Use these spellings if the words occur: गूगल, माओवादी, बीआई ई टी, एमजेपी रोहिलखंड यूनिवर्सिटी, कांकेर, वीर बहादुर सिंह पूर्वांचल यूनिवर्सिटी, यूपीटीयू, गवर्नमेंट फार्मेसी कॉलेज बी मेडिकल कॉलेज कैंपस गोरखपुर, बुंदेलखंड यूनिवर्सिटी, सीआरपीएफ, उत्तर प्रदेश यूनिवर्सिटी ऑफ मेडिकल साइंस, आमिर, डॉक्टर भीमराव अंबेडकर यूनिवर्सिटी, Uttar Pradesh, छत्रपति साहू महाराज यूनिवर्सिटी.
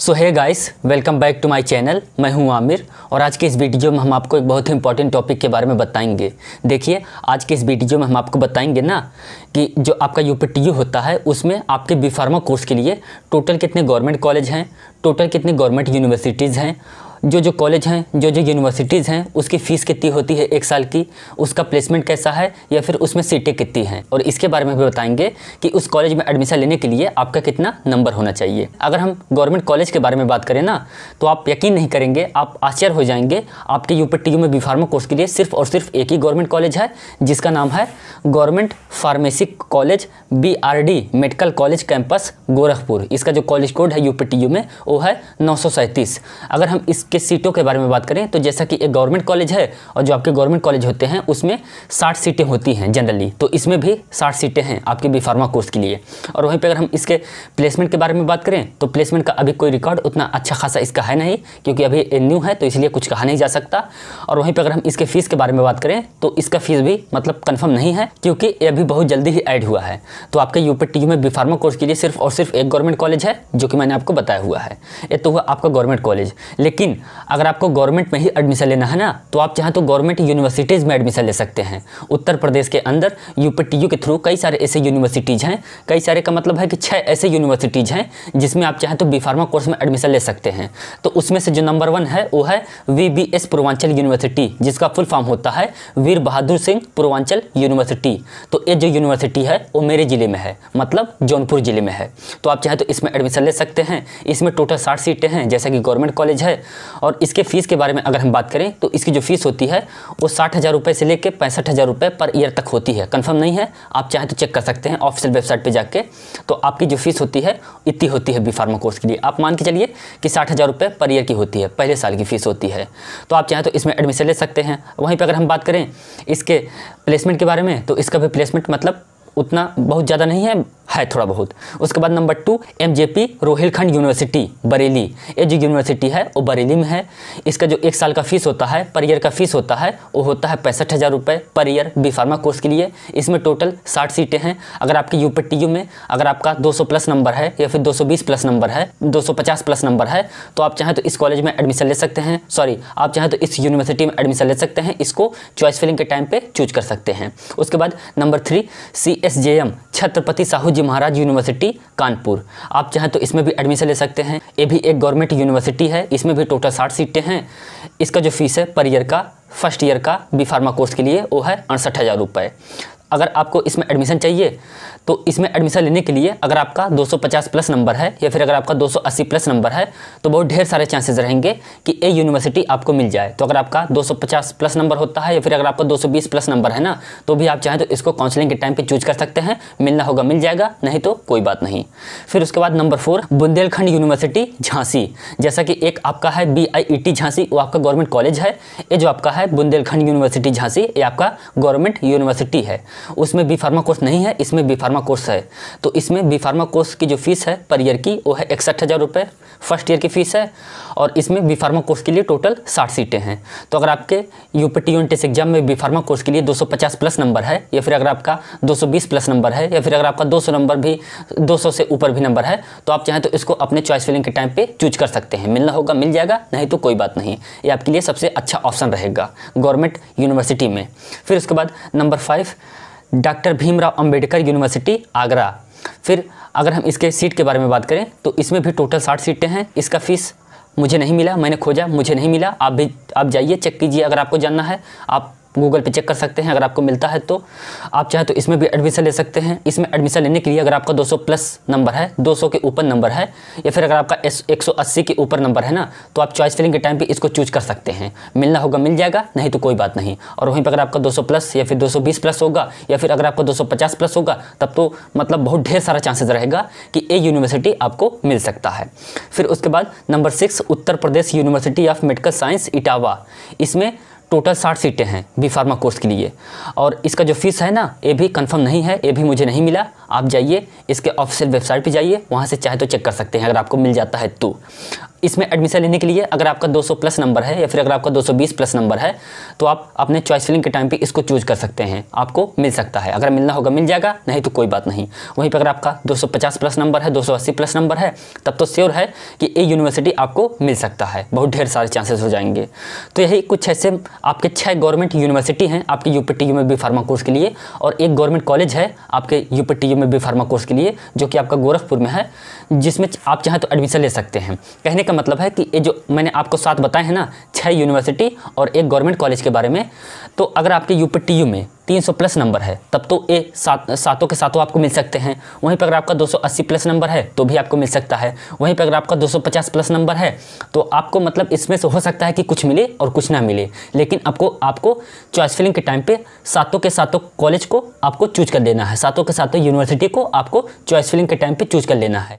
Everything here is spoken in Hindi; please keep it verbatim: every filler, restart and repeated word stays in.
So hey guys, welcome back to my channel. मैं हूं आमिर और आज के इस वीडियो में हम आपको एक बहुत ही इंपॉर्टेंट टॉपिक के बारे में बताएंगे। देखिए, आज के इस वीडियो में हम आपको बताएंगे ना कि जो आपका यूपीटीयू होता है उसमें आपके बी फार्मा कोर्स के लिए टोटल कितने गवर्नमेंट कॉलेज हैं, टोटल कितने गवर्नमेंट यूनिवर्सिटीज़ हैं, जो जो कॉलेज हैं, जो जो यूनिवर्सिटीज़ हैं, उसकी फ़ीस कितनी होती है एक साल की, उसका प्लेसमेंट कैसा है या फिर उसमें सीटें कितनी हैं, और इसके बारे में भी बताएंगे कि उस कॉलेज में एडमिशन लेने के लिए आपका कितना नंबर होना चाहिए। अगर हम गवर्नमेंट कॉलेज के बारे में बात करें ना, तो आप यकीन नहीं करेंगे, आप आश्चर्य हो जाएंगे। आपके यूपीटीयू में बी फार्मा कोर्स के लिए सिर्फ और सिर्फ एक ही गवर्नमेंट कॉलेज है जिसका नाम है गवर्नमेंट फार्मेसी कॉलेज बी मेडिकल कॉलेज कैंपस गोरखपुर। इसका जो कॉलेज कोड है यूपीटीयू में वो है नौ। अगर हम इस के सीटों के बारे में बात करें तो जैसा कि एक गवर्नमेंट कॉलेज है और जो आपके गवर्नमेंट कॉलेज होते हैं उसमें साठ सीटें होती हैं जनरली, तो इसमें भी साठ सीटें हैं आपके बी फार्मा कोर्स के लिए। और वहीं पे अगर हम इसके प्लेसमेंट के बारे में बात करें तो प्लेसमेंट का अभी कोई रिकॉर्ड उतना अच्छा खासा इसका है नहीं, क्योंकि अभी न्यू है तो इसलिए कुछ कहा नहीं जा सकता। और वहीं पर अगर हम इसके फ़ीस के बारे में बात करें तो इसका फ़ीस भी मतलब कन्फर्म नहीं है, क्योंकि ये अभी बहुत जल्दी ही ऐड हुआ है। तो आपके यूपीटीयू में बी फार्मा कोर्स के लिए सिर्फ और सिर्फ एक गवर्नमेंट कॉलेज है जो कि मैंने आपको बताया हुआ है। ये तो हुआ आपका गवर्नमेंट कॉलेज, लेकिन अगर आपको गवर्नमेंट में ही एडमिशन लेना है ना, तो आप चाहे तो गवर्नमेंट यूनिवर्सिटीज़ में एडमिशन ले सकते हैं। उत्तर प्रदेश के अंदर यूपीटीयू के थ्रू कई सारे ऐसे यूनिवर्सिटीज़ हैं, कई सारे का मतलब है कि छः ऐसे यूनिवर्सिटीज़ हैं जिसमें आप चाहे तो बी फार्मा कोर्स में एडमिशन ले सकते हैं। तो उसमें से जो नंबर वन है वो है वी पूर्वांचल यूनिवर्सिटी, जिसका फुल फॉर्म होता है वीर बहादुर सिंह पूर्वांचल यूनिवर्सिटी। तो ये जो यूनिवर्सिटी है वो मेरे ज़िले में है, मतलब जौनपुर ज़िले में है, तो आप चाहे तो इसमें एडमिशन ले सकते हैं। इसमें टोटल साठ सीटें हैं जैसा कि गवर्नमेंट कॉलेज है। और इसके फ़ीस के बारे में अगर हम बात करें तो इसकी जो फ़ीस होती है वो साठ हज़ार रुपये से लेकर पैंसठ हज़ार रुपये पर ईयर तक होती है। कंफर्म नहीं है, आप चाहे तो चेक कर सकते हैं ऑफिशियल वेबसाइट पे जाके। तो आपकी जो फ़ीस होती है इतनी होती है बी फार्मा कोर्स के लिए। आप मान के चलिए कि साठ हज़ार रुपये पर ईयर की होती है, पहले साल की फ़ीस होती है। तो आप चाहे तो इसमें एडमिशन ले सकते हैं। वहीं पर अगर हम बात करें इसके प्लेसमेंट के बारे में तो इसका भी प्लेसमेंट मतलब उतना बहुत ज़्यादा नहीं है, है थोड़ा बहुत। उसके बाद number two एमजेपी रोहिलखंड यूनिवर्सिटी Bareilly. ये जो यूनिवर्सिटी है वो बरेली में है। इसका जो एक साल का फीस होता है, पर ईयर का फीस होता है, वो होता है पैंसठ हज़ार रुपये per year B pharma course के लिए। इसमें टोटल साठ सीटें हैं। अगर आपके यूपीटीयू में अगर आपका दो सौ प्लस नंबर है या फिर दो सौ बीस प्लस नंबर है, दो सौ पचास प्लस नंबर है, तो आप चाहें तो इस कॉलेज में एडमिशन ले सकते हैं। सॉरी, आप चाहें तो इस यूनिवर्सिटी में एडमिशन ले सकते हैं। इसको चॉइस फिलिंग के टाइम पर चूज कर सकते हैं। उसके बाद number three C S J M छत्रपति साहू महाराज यूनिवर्सिटी Kanpur. आप चाहें तो इसमें भी एडमिशन ले सकते हैं। ये भी एक गवर्नमेंट यूनिवर्सिटी है, इसमें भी टोटल साठ सीटें हैं। इसका जो फीस है पर ईयर का, फर्स्ट ईयर का बी फार्मा कोर्स के लिए, वो है अड़सठ हज़ार रुपये। अगर आपको इसमें एडमिशन चाहिए तो इसमें एडमिशन लेने के लिए अगर आपका दो सौ पचास प्लस नंबर है या फिर अगर आपका दो सौ अस्सी प्लस नंबर है तो बहुत ढेर सारे चांसेस रहेंगे कि ये यूनिवर्सिटी आपको मिल जाए। तो अगर आपका दो सौ पचास प्लस नंबर होता है या फिर अगर आपका दो सौ बीस प्लस नंबर है ना, तो भी आप चाहें तो इसको काउंसलिंग के टाइम पे चूज कर सकते हैं। मिलना होगा मिल जाएगा, नहीं तो कोई बात नहीं। फिर उसके बाद number four बुंदेलखंड यूनिवर्सिटी Jhansi. जैसा कि एक आपका है बीआई ई टी झांसी, वो आपका गवर्नमेंट कॉलेज है। ये जो आपका है बुंदेलखंड यूनिवर्सिटी झांसी, ये आपका गवर्नमेंट यूनिवर्सिटी है। उसमें बी फार्मा कोर्स नहीं है, इसमें बी फार्मा कोर्स है। तो इसमें बी फार्मा कोर्स की जो फीस है पर ईयर की वो है इकसठ हज़ार रुपये, फर्स्ट ईयर की फ़ीस है। और इसमें बी फार्मा कोर्स के लिए टोटल साठ सीटें हैं। तो अगर आपके यूपीटी एंट्रेंस एग्जाम में बी फार्मा कोर्स के लिए दो सौ पचास प्लस नंबर है या फिर अगर आपका दो सौ बीस प्लस नंबर है या फिर अगर आपका दो सौ नंबर भी दो सौ से ऊपर भी नंबर है, तो आप चाहें तो इसको अपने चॉइस फिलिंग के टाइम पर चूज कर सकते हैं। मिलना होगा मिल जाएगा, नहीं तो कोई बात नहीं। ये आपके लिए सबसे अच्छा ऑप्शन रहेगा गवर्नमेंट यूनिवर्सिटी में। फिर उसके बाद number five डॉक्टर भीमराव अंबेडकर यूनिवर्सिटी Agra. फिर अगर हम इसके सीट के बारे में बात करें तो इसमें भी टोटल साठ सीटें हैं। इसका फ़ीस मुझे नहीं मिला, मैंने खोजा, मुझे नहीं मिला। आप भी आप जाइए चेक कीजिए, अगर आपको जानना है आप गूगल पे चेक कर सकते हैं। अगर आपको मिलता है तो आप चाहे तो इसमें भी एडमिशन ले सकते हैं। इसमें एडमिशन लेने के लिए अगर आपका दो सौ प्लस नंबर है, दो सौ के ऊपर नंबर है या फिर अगर आपका एक सौ अस्सी के ऊपर नंबर है ना, तो आप चॉइस फिलिंग के टाइम पे इसको चूज कर सकते हैं। मिलना होगा मिल जाएगा, नहीं तो कोई बात नहीं। और वहीं पर अगर आपका दो सौ प्लस या फिर दो सौ बीस प्लस होगा या फिर अगर आपका दो सौ पचास प्लस होगा, तब तो मतलब बहुत ढेर सारा चांसेस रहेगा कि ये यूनिवर्सिटी आपको मिल सकता है। फिर उसके बाद number six उत्तर प्रदेश यूनिवर्सिटी ऑफ मेडिकल साइंस Etawah. इसमें टोटल साठ सीटें हैं बी फार्मा कोर्स के लिए। और इसका जो फीस है ना, ये भी कंफर्म नहीं है, ये भी मुझे नहीं मिला। आप जाइए इसके ऑफिशियल वेबसाइट पे जाइए, वहाँ से चाहे तो चेक कर सकते हैं अगर आपको मिल जाता है तो। इसमें एडमिशन लेने के लिए अगर आपका दो सौ प्लस नंबर है या फिर अगर आपका दो सौ बीस प्लस नंबर है तो आप अपने चॉइस फिलिंग के टाइम पे इसको चूज कर सकते हैं, आपको मिल सकता है। अगर मिलना होगा मिल जाएगा, नहीं तो कोई बात नहीं। वहीं पर अगर आपका दो सौ पचास प्लस नंबर है, दो सौ अस्सी प्लस नंबर है, तब तो श्योर है कि ये यूनिवर्सिटी आपको मिल सकता है, बहुत ढेर सारे चांसेस हो जाएंगे। तो यही कुछ ऐसे आपके छः गवर्नमेंट यूनिवर्सिटी हैं आपके यूपीटीयू में बी फार्मा कोर्स के लिए, और एक गवर्नमेंट कॉलेज है आपके यूपीटीयू में बी फार्मा कोर्स के लिए जो कि आपका गोरखपुर में है, जिसमें आप चाहें तो एडमिशन ले सकते हैं। कहने का मतलब है कि ये जो मैंने आपको सात बताए हैं ना, छः यूनिवर्सिटी और एक गवर्नमेंट कॉलेज के बारे में, तो अगर आपके यूपीटीयू में तीन सौ प्लस नंबर है तब तो ये सात सातों के सातों आपको मिल सकते हैं। वहीं पर अगर आपका दो सौ अस्सी प्लस नंबर है तो भी आपको मिल सकता है। वहीं पर अगर आपका दो सौ पचास प्लस नंबर है तो आपको मतलब इसमें से हो सकता है कि कुछ मिले और कुछ ना मिले, लेकिन आपको आपको चॉइस फिलिंग के टाइम पे सातों के सातों कॉलेज को आपको चूज कर लेना है, सातों के सातों यूनिवर्सिटी को आपको चॉइस फिलिंग के टाइम पर चूज कर लेना है।